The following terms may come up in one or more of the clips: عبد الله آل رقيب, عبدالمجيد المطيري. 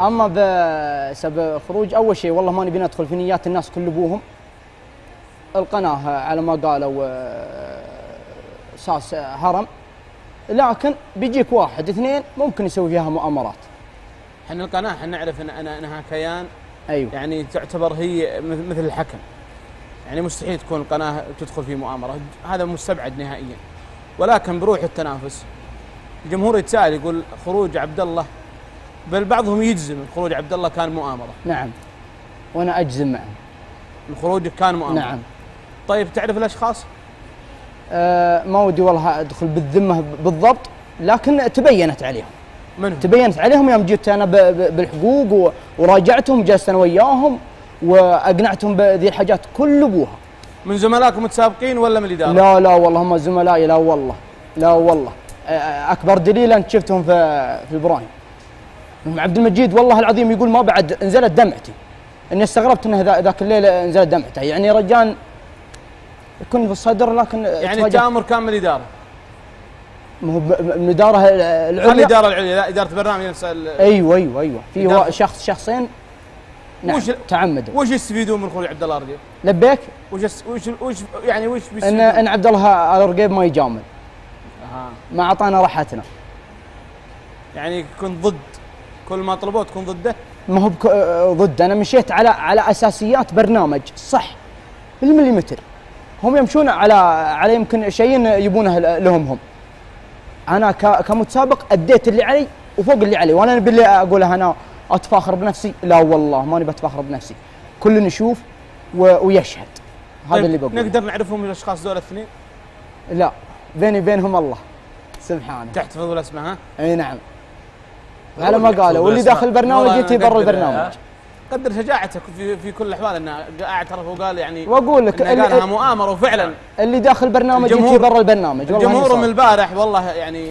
اما بسبب خروج اول شيء والله ما نبي ندخل في نيات الناس كل ابوهم. القناه على ما قالوا اساس هرم، لكن بيجيك واحد اثنين ممكن يسوي فيها مؤامرات. احنا القناه احنا نعرف انها كيان، ايوه يعني تعتبر هي مثل الحكم، يعني مستحيل تكون القناه تدخل في مؤامره، هذا مستبعد نهائيا. ولكن بروح التنافس الجمهور يتساءل يقول خروج عبد الله، بل بعضهم يجزم خروج عبد الله كان مؤامره. نعم وانا اجزم معه خروجك كان مؤامره. نعم. طيب تعرف الاشخاص؟ ما ودي والله ادخل بالذمه بالضبط، لكن تبينت عليهم. من؟ تبينت عليهم يوم جيت انا بالحقوق وراجعتهم، جلست انا وياهم واقنعتهم بذي الحاجات كل ابوها. من زملائكم متسابقين ولا من الاداره؟ لا لا والله هم زملائي، لا والله لا والله. اكبر دليل انت شفتهم في البرايم. عبد المجيد والله العظيم يقول ما بعد نزلت دمعتي، اني استغربت انه ذاك الليل نزلت دمعته، يعني رجال يكون في الصدر لكن يعني التامر كان من الاداره. من الاداره العليا، الاداره العليا لا اداره برنامج نفس. ايوه ايوه ايوه في شخص شخصين. نعم تعمدوا. وش يستفيدون من خروج عبد الله آل رقيب؟ لبيك؟ وش يعني وش بيستفيدون؟ ان عبد الله آل رقيب ما يجامل. ما اعطانا راحتنا. يعني كنت ضد كل ما طلبوه تكون ضده؟ ما هو ضد، انا مشيت على اساسيات برنامج صح بالمليمتر. هم يمشون على يمكن شيء يبونه لهم. انا كمتسابق اديت اللي علي وفوق اللي علي، وانا باللي اقوله انا اتفاخر بنفسي، لا والله ماني بتفاخر بنفسي، كل نشوف ويشهد. هذا اللي بقوله. نقدر نعرفهم الاشخاص ذول الاثنين؟ لا بيني بينهم الله سبحانه. تحتفظ بالاسماء ها؟ اي نعم. على ما قالوا واللي داخل البرنامج جيتي برا البرنامج. قدر شجاعتك في كل الاحوال، انه اعترف وقال يعني واقول لك انها مؤامره، وفعلا اللي داخل برنامج جيتي برا البرنامج. جمهورهم البارح والله يعني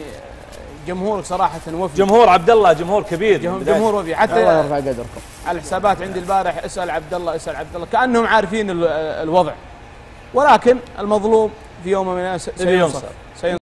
جمهورك صراحه وفي، جمهور عبد الله جمهور كبير، جمهور وفي، حتى الله يرفع قدركم. على الحسابات عندي البارح اسال عبد الله كانهم عارفين الوضع، ولكن المظلوم في يوم من الايام سينصر.